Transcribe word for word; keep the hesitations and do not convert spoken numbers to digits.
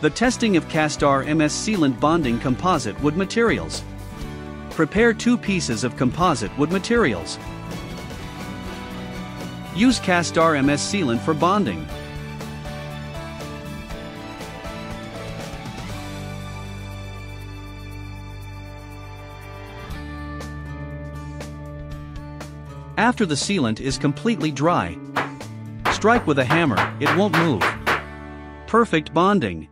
The testing of Kastar M S sealant bonding composite wood materials. Prepare two pieces of composite wood materials. Use Kastar M S sealant for bonding. After the sealant is completely dry, strike with a hammer, it won't move. Perfect bonding.